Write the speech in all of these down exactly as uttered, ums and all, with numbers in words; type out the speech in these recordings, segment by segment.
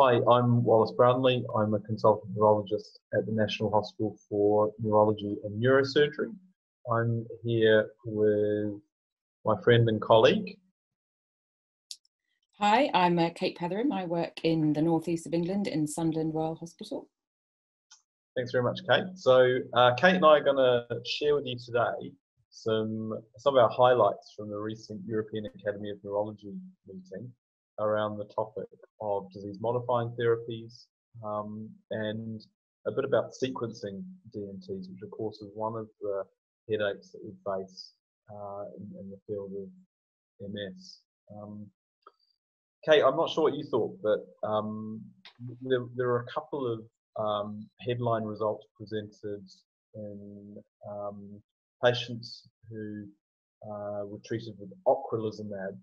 Hi, I'm Wallace Brownlee. I'm a consultant neurologist at the National Hospital for Neurology and Neurosurgery. I'm here with my friend and colleague. Hi, I'm uh, Kate Petheram. I work in the northeast of England in Sunderland Royal Hospital. Thanks very much, Kate. So uh, Kate and I are going to share with you today some, some of our highlights from the recent European Academy of Neurology meeting around the topic of disease-modifying therapies um, and a bit about sequencing D M Ts, which of course is one of the headaches that we face uh, in, in the field of M S. Um, Kate, I'm not sure what you thought, but um, there, there are a couple of um, headline results presented in um, patients who uh, were treated with ocrelizumab,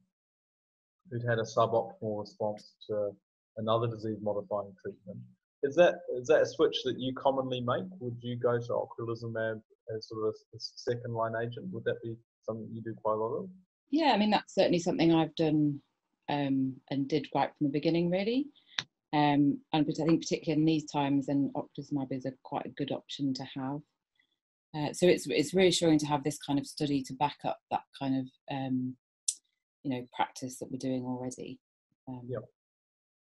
who'd had a suboptimal response to another disease-modifying treatment. Is that is that a switch that you commonly make? Would you go to ocrelizumab as sort of a, a second-line agent? Would that be something you do quite a lot of? Yeah, I mean, that's certainly something I've done um, and did right from the beginning, really. Um, and but I think particularly in these times, then ocrelizumab is a quite a good option to have. Uh, so it's it's reassuring to have this kind of study to back up that kind of um, you know, practice that we're doing already. Um, yeah.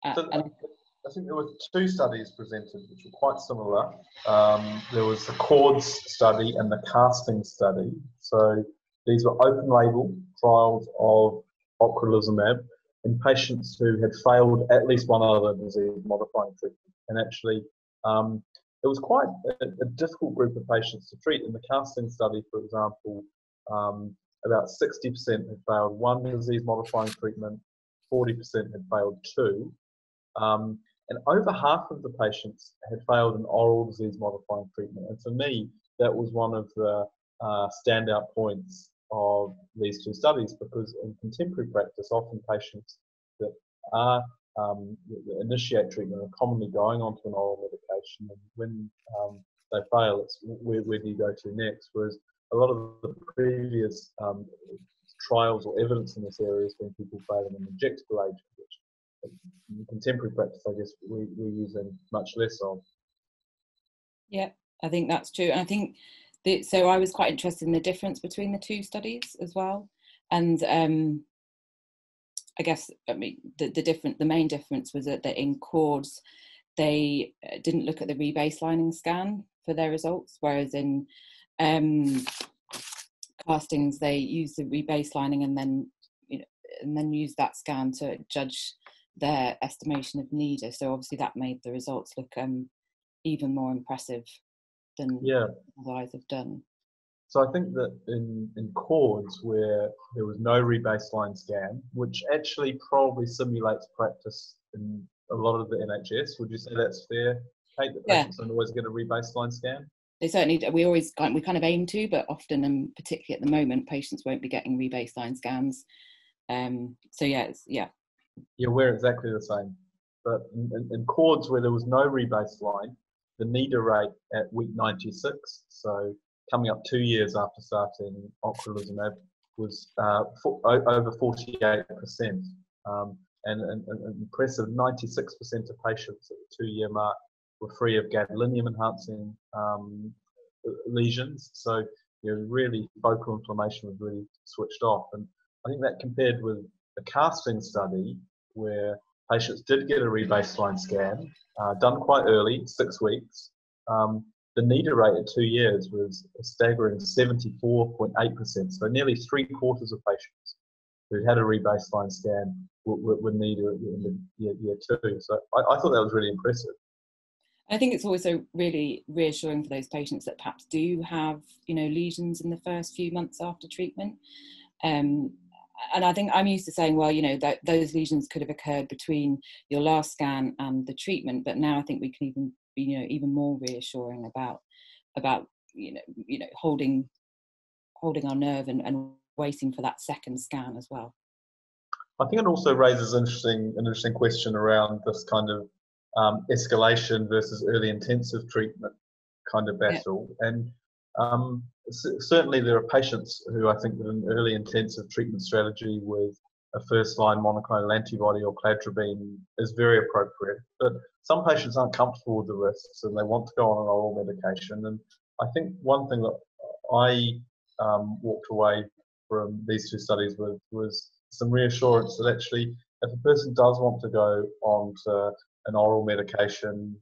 Uh, so and I think there were two studies presented which were quite similar. Um, there was the CORDS study and the CASTING study. So these were open-label trials of ocrelizumab in patients who had failed at least one other disease-modifying treatment. And actually, um, it was quite a, a difficult group of patients to treat. In the CASTING study, for example, um, about sixty percent had failed one disease-modifying treatment, forty percent had failed two, um, and over half of the patients had failed an oral disease-modifying treatment. And for me, that was one of the uh, standout points of these two studies, because in contemporary practice, often patients that are um, that initiate treatment are commonly going onto an oral medication, and when um, they fail, it's where, where do you go to next? Whereas a lot of the previous um, trials or evidence in this area has been people failing an injectable agent, which in contemporary practice, I guess, we, we're using much less of. Yeah, I think that's true. And I think, the, so I was quite interested in the difference between the two studies as well. And um, I guess, I mean, the, the, different, the main difference was that in CORDS, they didn't look at the rebaselining scan for their results, whereas in Um, castings they use the rebaselining and then you know and then use that scan to judge their estimation of NEDA. So obviously that made the results look um, even more impressive than yeah. the eyes have done. So I think that in in CORDS, where there was no rebaseline scan, which actually probably simulates practice in a lot of the N H S. Would you say that's fair, Kate? That patients don't always get a rebaseline scan? They certainly, we always, we kind of aim to, but often, and particularly at the moment, patients won't be getting rebaseline scans. Um, so yeah, it's, yeah. Yeah, we're exactly the same. But in, in, in CORDS, where there was no rebaseline, the NEDA rate at week ninety-six, so coming up two years after starting ocrelizumab, was uh, for, o, over forty-eight percent. Um, and an impressive ninety-six percent of patients at the two-year mark were free of gadolinium enhancing um, lesions, so you know, really focal inflammation was really switched off. And I think that compared with the CASTING study, where patients did get a rebaseline scan uh, done quite early, six weeks. Um, the NEDA rate at two years was a staggering seventy-four point eight percent, so nearly three quarters of patients who had a rebaseline scan were, were NEDA in year, year two. So I, I thought that was really impressive. I think it's also really reassuring for those patients that perhaps do have, you know, lesions in the first few months after treatment. Um, and I think I'm used to saying, well, you know, that those lesions could have occurred between your last scan and the treatment. But now I think we can even be, you know, even more reassuring about, about you know, you know, holding, holding our nerve and, and waiting for that second scan as well. I think it also raises interesting, an interesting question around this kind of Um, escalation versus early intensive treatment kind of battle. Yeah. And um, certainly there are patients who I think that an early intensive treatment strategy with a first-line monoclonal antibody or cladribine is very appropriate. But some patients aren't comfortable with the risks and they want to go on an oral medication. And I think one thing that I um, walked away from these two studies with was some reassurance that actually if a person does want to go on to an oral medication,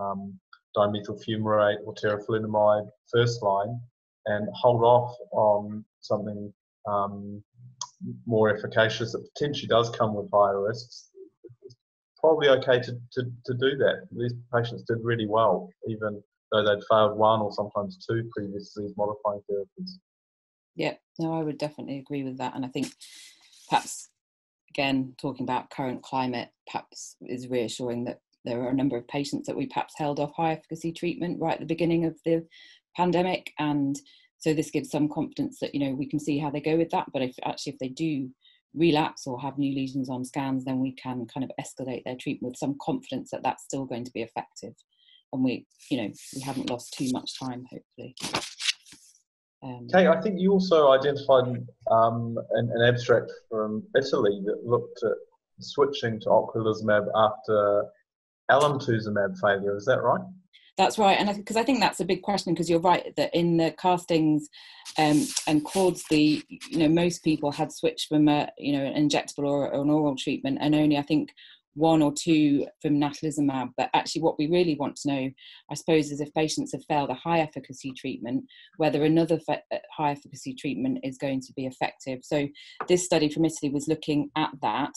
um, dimethyl fumarate or teriflunomide first line, and hold off on something um, more efficacious that potentially does come with higher risks, it's probably okay to, to, to do that. These patients did really well, even though they'd failed one or sometimes two previous disease-modifying therapies. Yeah, no, I would definitely agree with that. And I think perhaps, again, talking about current climate, perhaps is reassuring that there are a number of patients that we perhaps held off high efficacy treatment right at the beginning of the pandemic. And so this gives some confidence that, you know, we can see how they go with that. But if actually if they do relapse or have new lesions on scans, then we can kind of escalate their treatment with some confidence that that's still going to be effective. And we, you know, we haven't lost too much time, hopefully. Um, Kate, I think you also identified um, an, an abstract from Italy that looked at switching to ocrelizumab after alemtuzumab failure. Is that right? That's right, and because I, I think that's a big question, because you're right that in the castings um, and cords, the you know most people had switched from a you know an injectable or, or an oral treatment, and only I think one or two from natalizumab. But actually, what we really want to know, I suppose, is if patients have failed a high efficacy treatment, whether another high efficacy treatment is going to be effective. So this study from Italy was looking at that.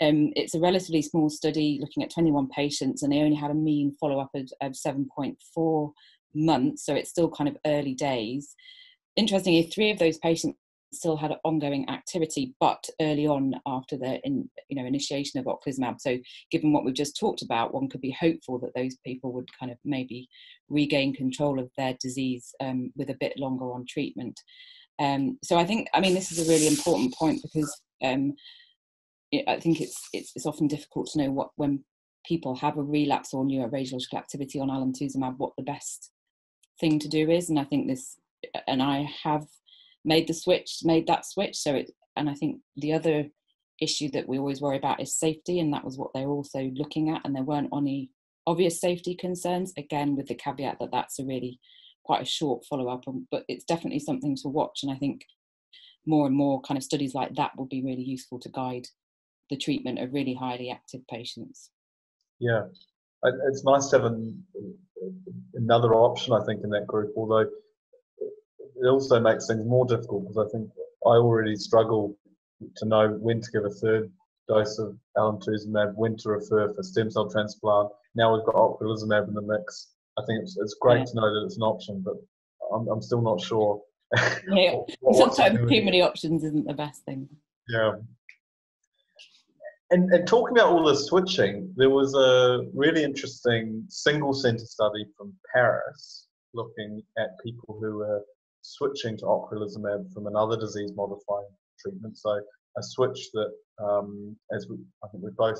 Um, it's a relatively small study looking at twenty-one patients, and they only had a mean follow-up of, of seven point four months. So it's still kind of early days. Interestingly, three of those patients still had ongoing activity, but early on after the in, you know initiation of ocrelizumab. So given what we've just talked about, one could be hopeful that those people would kind of maybe regain control of their disease um, with a bit longer on treatment. Um, so I think, I mean, this is a really important point, because um, I think it's, it's it's often difficult to know what, when people have a relapse or neuroradiological activity on alemtuzumab, what the best thing to do is. And I think this, and I have made the switch, made that switch. So, it, and I think the other issue that we always worry about is safety, and that was what they're also looking at. And there weren't any obvious safety concerns, again, with the caveat that that's a really quite a short follow-up, but it's definitely something to watch. And I think more and more kind of studies like that will be really useful to guide the treatment of really highly active patients. Yeah, it's nice to have an, another option, I think, in that group, although it also makes things more difficult, because I think I already struggle to know when to give a third dose of alemtuzumab, when to refer for stem cell transplant. Now we've got ocrelizumab in the mix. I think it's, it's great yeah. to know that it's an option, but I'm, I'm still not sure. Yeah. what, Sometimes too many options isn't the best thing. Yeah. And, and talking about all this switching, there was a really interesting single-centre study from Paris looking at people who were switching to ocrelizumab from another disease-modifying treatment, so a switch that, um, as we, I think we both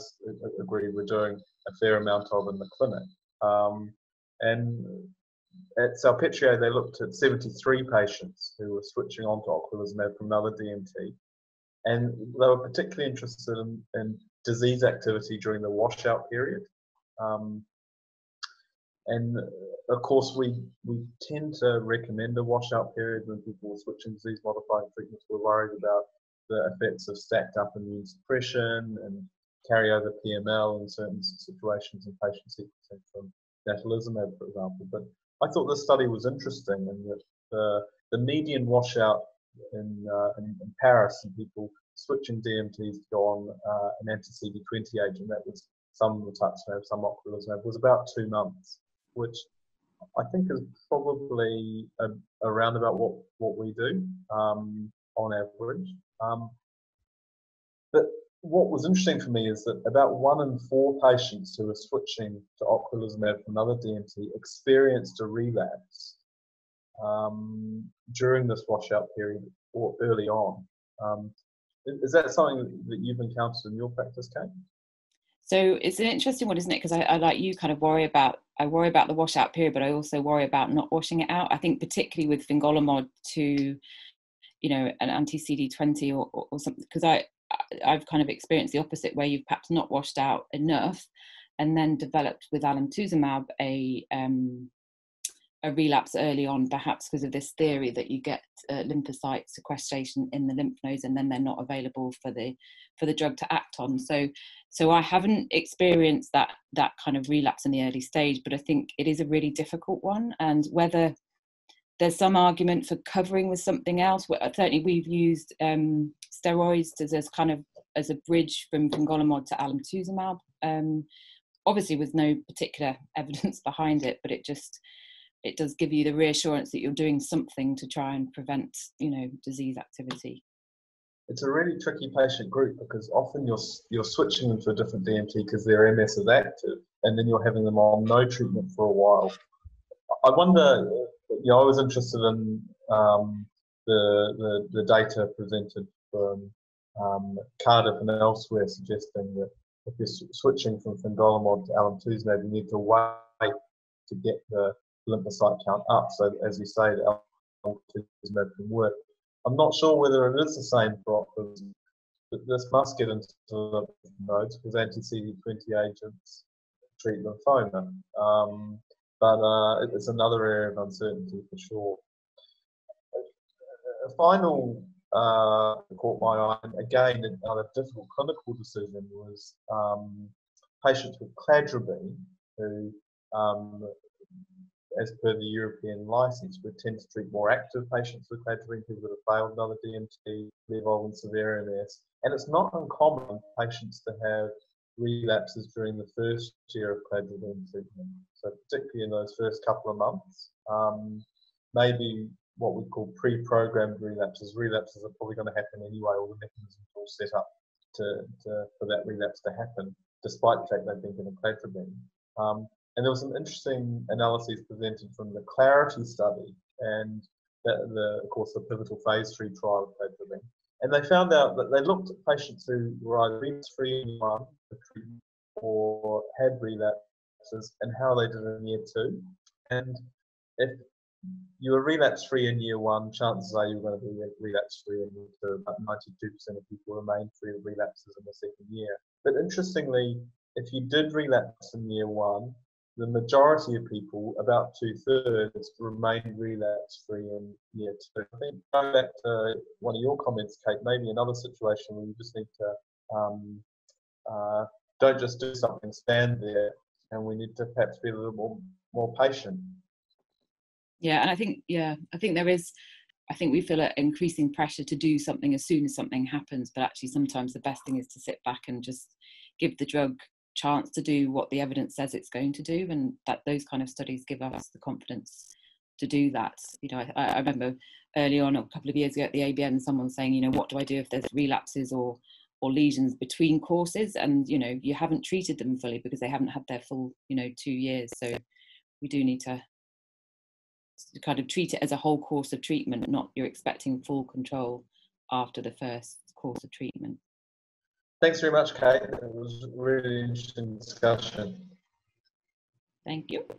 agree, we're doing a fair amount of in the clinic. Um, and at Salpêtrière, they looked at seventy-three patients who were switching on to ocrelizumab from another D M T, and they were particularly interested in, in disease activity during the washout period. Um, And of course, we, we tend to recommend a washout period when people are switching disease modifying treatments. We're worried about the effects of stacked up immune suppression and carryover P M L in certain situations in patients sequencing from natalizumab, for example. But I thought this study was interesting in that the, the median washout in, uh, in, in Paris and people switching D M Ts to go on uh, an anti C D twenty agent, that was some rituximab, some ocrelizumab, was about two months. Which I think is probably a, around about what, what we do um, on average. Um, but what was interesting for me is that about one in four patients who were switching to ocrelizumab from another D M T experienced a relapse um, during this washout period or early on. Um, is that something that you've encountered in your practice, Kate? So it's an interesting one, isn't it? Because I, I, like you, kind of worry about, I worry about the washout period, but I also worry about not washing it out. I think particularly with fingolimod to, you know, an anti C D twenty or, or, or something, because I, I've kind of experienced the opposite, where you've perhaps not washed out enough and then developed with alemtuzumab a um, a relapse early on, perhaps because of this theory that you get uh, lymphocyte sequestration in the lymph nodes and then they're not available for the for the drug to act on. So so I haven't experienced that that kind of relapse in the early stage, but I think it is a really difficult one. And whether there's some argument for covering with something else, well, certainly we've used um, steroids as, as kind of as a bridge from fingolimod to alemtuzumab, um, obviously with no particular evidence behind it, but it just it does give you the reassurance that you're doing something to try and prevent, you know, disease activity. It's a really tricky patient group, because often you're, you're switching them to a different D M T because their M S is active, and then you're having them on no treatment for a while. I wonder, you know, I was interested in um, the, the, the data presented from um, Cardiff and elsewhere suggesting that if you're switching from fingolimod to alemtuzumab, you need to wait to get the lymphocyte count up, so as you say, the alemtuzumab can work. I'm not sure whether it is the same for ocrelizumab, but this must get into the nodes because anti C D twenty agents treat lymphoma. Um, but uh, it's another area of uncertainty for sure. A final uh, caught my eye, again, another difficult clinical decision was um, patients with cladribine who, um, as per the European license, we tend to treat more active patients with cladribine who would have failed another D M T, evolve in severe M S. And it's not uncommon for patients to have relapses during the first year of cladribine treatment. So particularly in those first couple of months, um, maybe what we call pre-programmed relapses. Relapses are probably going to happen anyway, or the mechanisms are all set up to, to, for that relapse to happen, despite the fact they've been given cladribine. Um, And there was some interesting analyses presented from the Clarity study and, the, the, of course, the pivotal phase three trial of cladribine. And they found out that they looked at patients who were either relapse-free in year one or had relapses and how they did in year two. And if you were relapse-free in year one, chances are you're going to be relapse-free in year two. About ninety-two percent of people remain free of relapses in the second year. But interestingly, if you did relapse in year one, the majority of people, about two-thirds, remain relapse-free in year two. I think going back to one of your comments, Kate, maybe another situation where you just need to um, uh, don't just do something, stand there, and we need to perhaps be a little more more patient. Yeah, and I think yeah, I think there is. I think we feel an increasing pressure to do something as soon as something happens, but actually sometimes the best thing is to sit back and just give the drug chance to do what the evidence says it's going to do, and that those kind of studies give us the confidence to do that. You know, I, I remember early on a couple of years ago at the A B N, someone saying, you know, what do I do if there's relapses or or lesions between courses, and you know, you haven't treated them fully because they haven't had their full, you know, two years. So we do need to kind of treat it as a whole course of treatment, not you're expecting full control after the first course of treatment. Thanks very much, Kate. It was a really interesting discussion. Thank you.